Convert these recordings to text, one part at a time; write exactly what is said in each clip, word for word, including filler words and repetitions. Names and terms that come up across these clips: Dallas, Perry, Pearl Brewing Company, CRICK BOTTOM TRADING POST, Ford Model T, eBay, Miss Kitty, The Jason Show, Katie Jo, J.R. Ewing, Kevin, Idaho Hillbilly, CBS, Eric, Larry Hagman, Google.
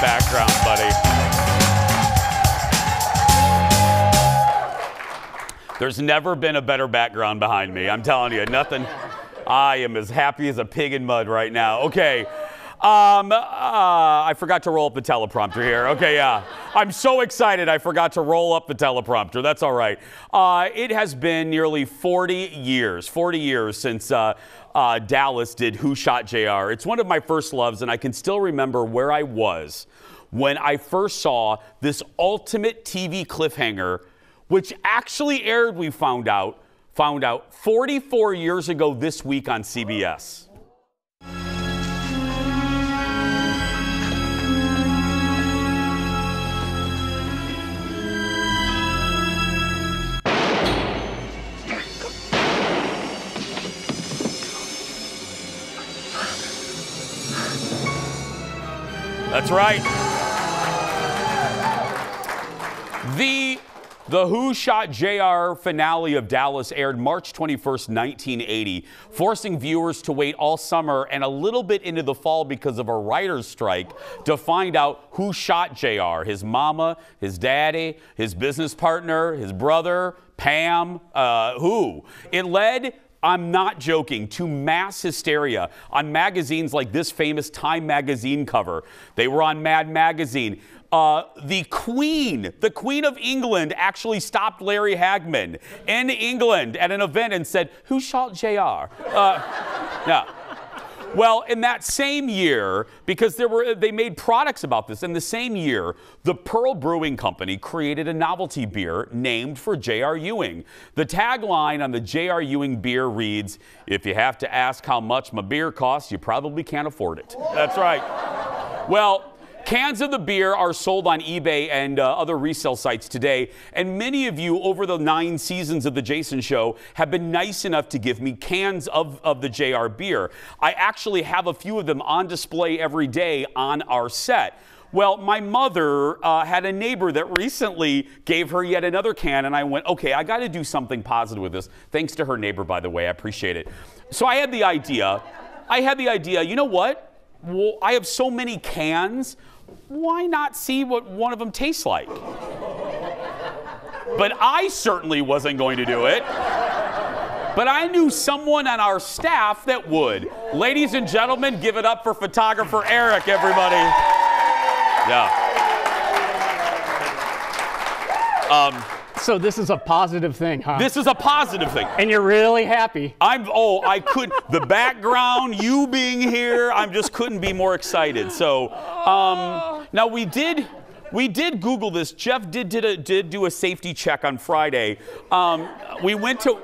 background, buddy. There's never been a better background behind me. I'm telling you, nothing. I am as happy as a pig in mud right now. Okay. Um, uh, I forgot to roll up the teleprompter here. Okay, yeah. I'm so excited I forgot to roll up the teleprompter. That's all right. Uh, it has been nearly forty years, forty years since uh, uh, Dallas did Who Shot J R? It's one of my first loves, and I can still remember where I was when I first saw this ultimate T V cliffhanger, which actually aired, we found out, found out forty-four years ago this week on C B S. That's right. The, the Who Shot J R finale of Dallas aired March twenty-first, nineteen eighty, forcing viewers to wait all summer and a little bit into the fall because of a writer's strike to find out who shot J R, his mama, his daddy, his business partner, his brother, Pam, uh, who? It led, I'm not joking, to mass hysteria on magazines like this famous Time magazine cover. They were on Mad Magazine. Uh, the Queen, the Queen of England, actually stopped Larry Hagman in England at an event and said, "Who shot J R?" Uh, yeah. Well, in that same year, because there were, they made products about this, in the same year, the Pearl Brewing Company created a novelty beer named for J R. Ewing. The tagline on the J R. Ewing beer reads, "If you have to ask how much my beer costs, you probably can't afford it." That's right. Well, cans of the beer are sold on eBay and uh, other resale sites today, and many of you over the nine seasons of The Jason Show have been nice enough to give me cans of, of the J R beer. I actually have a few of them on display every day on our set. Well, my mother uh, had a neighbor that recently gave her yet another can, and I went, okay, I got to do something positive with this. Thanks to her neighbor, by the way, I appreciate it. So I had the idea, I had the idea, you know what? Well, I have so many cans. Why not see what one of them tastes like? But I certainly wasn't going to do it. But I knew someone on our staff that would. Ladies and gentlemen, give it up for photographer Eric, everybody. Yeah. Um, so this is a positive thing, huh? This is a positive thing. And you're really happy. I'm, oh, I couldn't, the background, you being here, I just couldn't be more excited. So, um, now we did, we did Google this. Jeff did, did, a, did do a safety check on Friday. Um, we went to,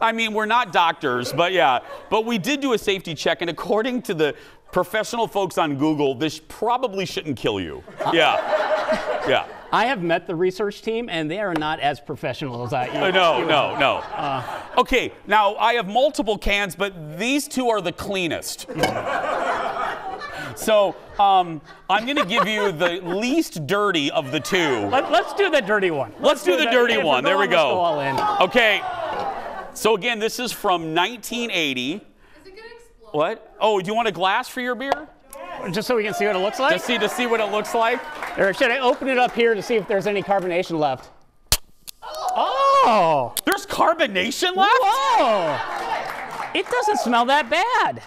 I mean, we're not doctors, but yeah, but we did do a safety check, and according to the professional folks on Google, this probably shouldn't kill you. Yeah, yeah. I have met the research team, and they are not as professional as I am. No, no, no. Uh, okay, now I have multiple cans, but these two are the cleanest. So um, I'm going to give you the least dirty of the two. Let, let's do the dirty one. Let's, let's do, do the that, dirty one. There we go. Let's go all in. Okay. So again, this is from nineteen eighty. Is it gonna explode? What? Oh, do you want a glass for your beer? Just so we can see what it looks like? Just see, to see what it looks like? Eric, should I open it up here to see if there's any carbonation left? Oh! There's carbonation left? Whoa! It doesn't smell that bad.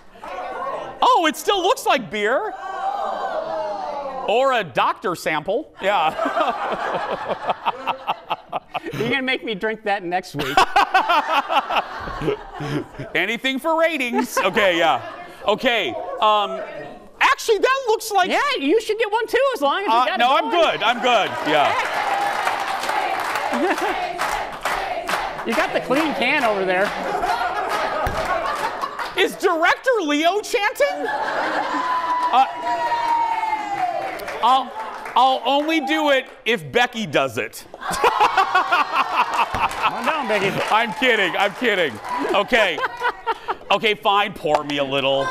Oh, it still looks like beer. Or a doctor sample. Yeah. You're going to make me drink that next week. Anything for ratings. Okay, yeah. Okay. Um, Actually, that looks like... Yeah, you should get one, too, as long as you uh, got no, it. No, I'm good. I'm good. Yeah. You got the clean can over there. Is director Leo chanting? Uh, I'll, I'll only do it if Becky does it. Come on down, Becky. I'm kidding. I'm kidding. Okay. Okay, fine. Pour me a little.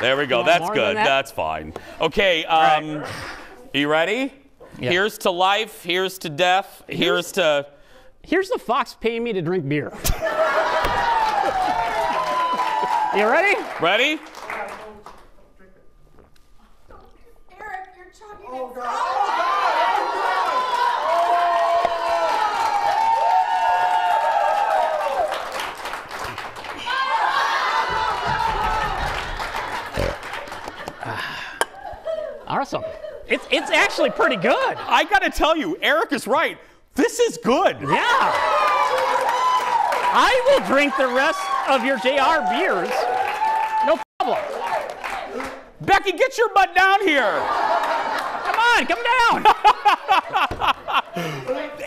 There we go. No, that's good. That. That's fine. Okay. Um, right. You ready? Yeah. Here's to life. Here's to death. Here's, here's to. Here's the fox paying me to drink beer. You ready? Ready? awesome. It's, it's actually pretty good. I got to tell you, Eric is right. This is good. Yeah. I will drink the rest of your J R beers. No problem. Becky, get your butt down here. Come on, come down.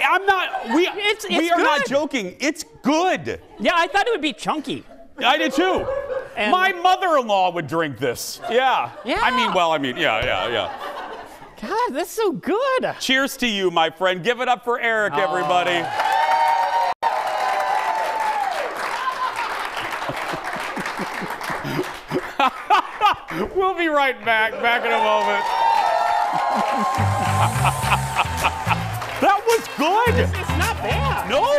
I'm not, we, it's, it's we are good. Not joking. It's good. Yeah, I thought it would be chunky. I did too. And my mother-in-law would drink this. Yeah. Yeah. I mean, well, I mean, yeah, yeah, yeah. God, that's so good. Cheers to you, my friend. Give it up for Eric, oh. everybody. We'll be right back. Back in a moment. That was good. It's not bad. No.